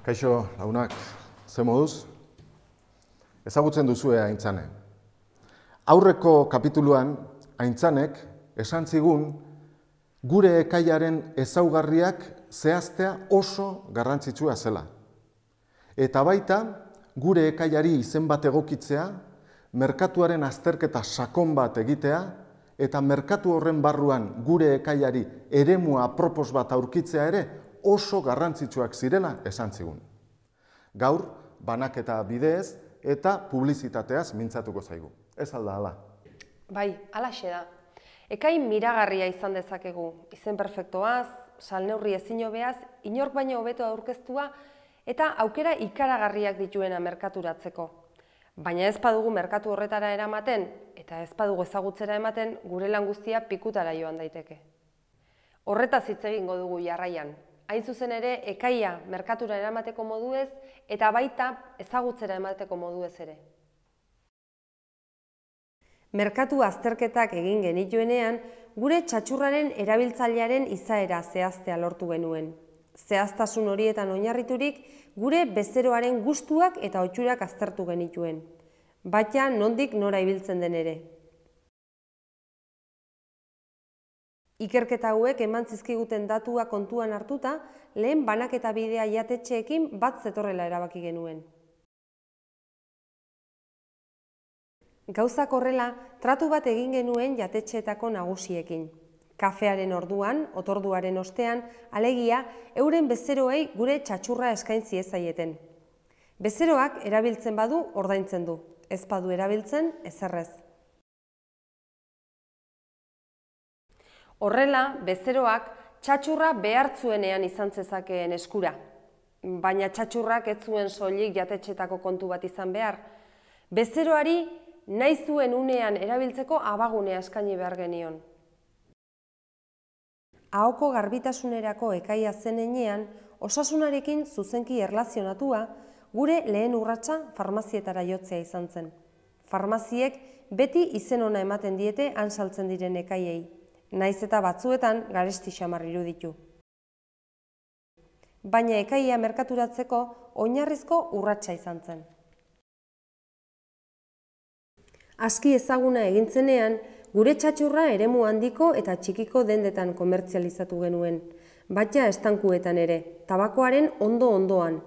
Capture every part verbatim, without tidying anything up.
Kaixo, lagunak, ze moduz? Ezagutzen duzue Aintzane. Aurreko kapituluan, Aintzanek esan zigun gure ekaiaren ezaugarriak zehaztea oso garrantzitsua zela. Eta baita, gure ekaiari izen bat egokitzea, merkatuaren azterketa sakon bat egitea, eta merkatu horren barruan gure ekaiari eremua apropos bat aurkitzea ere oso garrantzitsuak zirela esan zigun. Gaur, banaketa bideez eta publizitateaz mintzatuko zaigu. Ez alda hala? Bai, halaxe da. Ekain miragarria izan dezakegu. Izen perfektuaz, salneurri ezin hobeaz, inork baino hobeto aurkeztua eta aukera ikaragarriak dituena merkaturatzeko. Baina ez badugu merkatu horretara eramaten eta ez badugu ezagutzera ematen gure lan guztia pikutara joan daiteke. Horretaz hitz egingo dugu jarraian. Hain zuzen ere, ekaia merkatura eramateko moduez eta baita ezagutzera emateko moduez ere. Merkatu azterketak egin genituenean, gure txatxurraren erabiltzailearen izaera zehaztea lortu genuen. Zehaztasun horietan oinarriturik, gure bezeroaren gustuak eta ohiturak aztertu genituen. Baita nondik nora ibiltzen den ere. Ikerketa hauek eman zizkiguten datua kontuan hartuta, lehen banaketa bidea jatetxeekin bat zetorrela erabaki genuen. Gauzak horrela, tratu bat egin genuen jatetxeetako nagusiekin. Kafearen orduan, otorduaren ostean, alegia, euren bezeroei gure txatxurra eskaintzi ezaieten. Bezeroak erabiltzen badu ordaintzen du, ez badu erabiltzen ezerrez. Horrela, bezeroak txatxurra behartzuenean izan zezakeen eskura. Baina txatxurrak ez zuen soilik jatetxetako kontu bat izan behar. Bezeroari nahi zuen unean erabiltzeko abagunea eskaini behar genion. Ahoko garbitasunerako ekaia zenean, osasunarekin zuzenki erlazionatua, gure lehen urratsa farmazietara jotzea izan zen. Farmaziek beti izen ona ematen diete han saltzen diren ekaiei. Naiz eta batzuetan garesti xamar iruditu. Baina ekaia merkaturatzeko oinarrizko urratsa izan zen. Aski ezaguna egin zenean, gure txatxurra eremu handiko eta txikiko dendetan komertzializatu genuen, baita estankuetan ere, tabakoaren ondo-ondoan.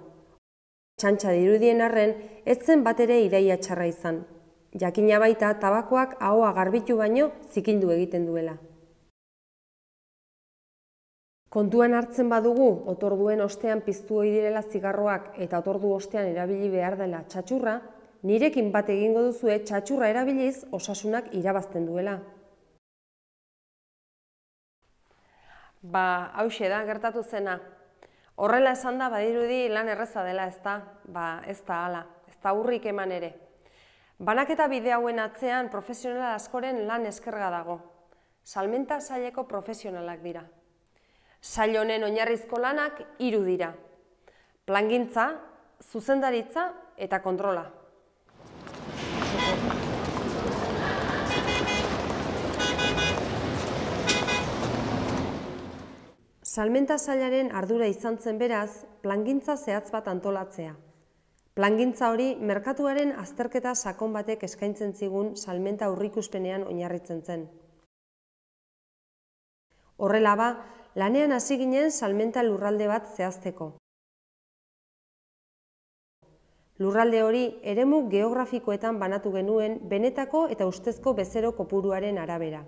Txantxa dirudien arren, ez zen bat ere iraia txarra izan. Jakina baita tabakoak ahoa garbitu baino zikindu egiten duela. Kontuan hartzen badugu, otorduen ostean piztu ohi direla zigarroak eta otordu ostean erabili behar dela txatxurra, nirekin bat egingo duzue txatxurra erabiliz osasunak irabazten duela. Ba, hauxe da, gertatu zena. Horrela esan da, badirudi lan erreza dela, ez da, ba, ez da hala, ez da urrik eman ere. Banaketa bide hauen atzean profesional askoren lan eskerga dago. Salmenta saileko profesionalak dira. Sail honen oinarrizko lanak hiru dira. Plangintza, zuzendaritza eta kontrola. Salmenta sailaren ardura izan zen beraz, plangintza zehatz bat antolatzea. Plangintza hori merkatuaren azterketa sakon batek eskaintzen zigun salmenta aurreikuspenean oinarritzen zen. Horrela ba, lanean hasi ginen salmenta lurralde bat zehazteko. Lurralde hori eremu geografikoetan banatu genuen benetako eta ustezko bezero kopuruaren arabera.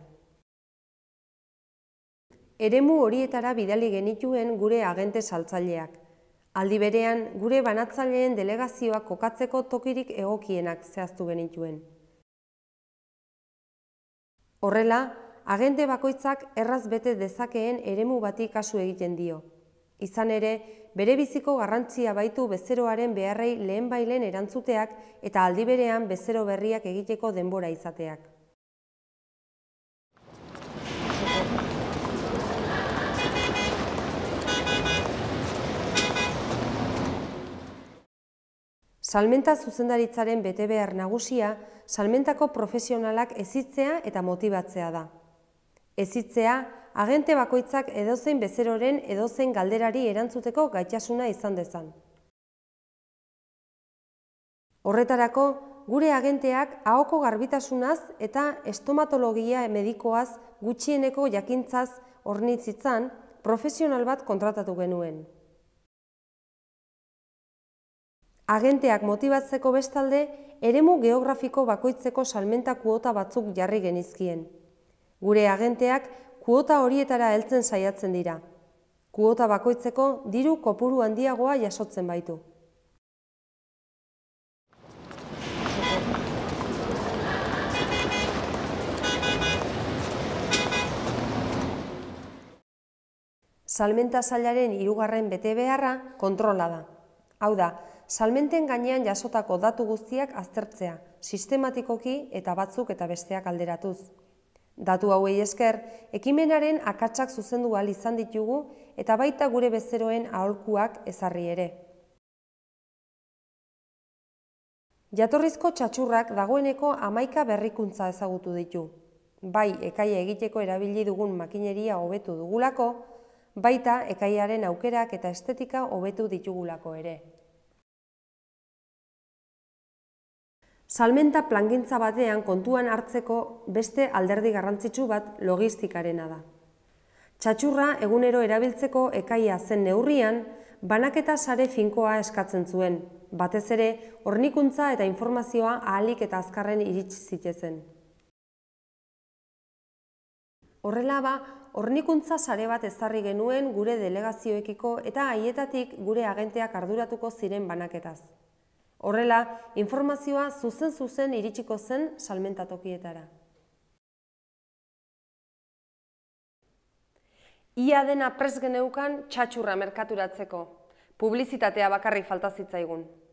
Eremu horietara bidali genituen gure agente saltzaileak. Aldi berean, gure banatzaileen delegazioak kokatzeko tokirik egokienak zehaztu genituen. Horrela, agente bakoitzak erraz bete dezakeen eremu bati kasu egiten dio. Izan ere, bere biziko garrantzia baitu bezeroaren beharrei lehen bailen erantzuteak eta aldi berean bezero berriak egiteko denbora izateak. Salmenta zuzendaritzaren betebehar nagusia, salmentako profesionalak hezitzea eta motibatzea da. Hezitzea, agente bakoitzak edozein bezeroren edozein galderari erantzuteko gaitasuna izan dezan. Horretarako, gure agenteak ahoko garbitasunaz eta estomatologia medikoaz gutxieneko jakintzaz hornitzitzan profesional bat kontratatu genuen. Agenteak motibatzeko bestalde, eremu geografiko bakoitzeko salmenta kuota batzuk jarri genizkien. Gure agenteak kuota horietara heltzen saiatzen dira. Kuota bakoitzeko diru kopuru handiagoa jasotzen baitu. Salmenta sailaren hirugarren betebeharra kontrola da. Hau da, salmenten gainean jasotako datu guztiak aztertzea, sistematikoki eta batzuk eta besteak alderatuz. Datu hauei esker, ekimenaren akatsak zuzendu ahal izan ditugu eta baita gure bezeroen aholkuak ezarri ere. Jatorrizko txatxurrak dagoeneko hamaika berrikuntza ezagutu ditu. Bai, ekaia egiteko erabili dugun makineria hobetu dugulako, baita ekaiaren aukerak eta estetika hobetu ditugulako ere. Salmenta plangintza batean kontuan hartzeko beste alderdi garrantzitsu bat logistikarena da. Txatxurra egunero erabiltzeko ekaia zen neurrian, banaketa sare finkoa eskatzen zuen, batez ere hornikuntza eta informazioa ahalik eta azkarren iritsi zitezen. Horrela ba, hornikuntza sare bat ezarri genuen gure delegazioekiko eta haietatik gure agenteak arduratuko ziren banaketaz. Horrela, informazioa zuzen-zuzen iritsiko zen salmentatokietara. Ia dena prest geneukan txatxurra merkaturatzeko, publizitatea bakarrik falta zitzaigun.